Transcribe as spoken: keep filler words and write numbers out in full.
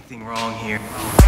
anything wrong here.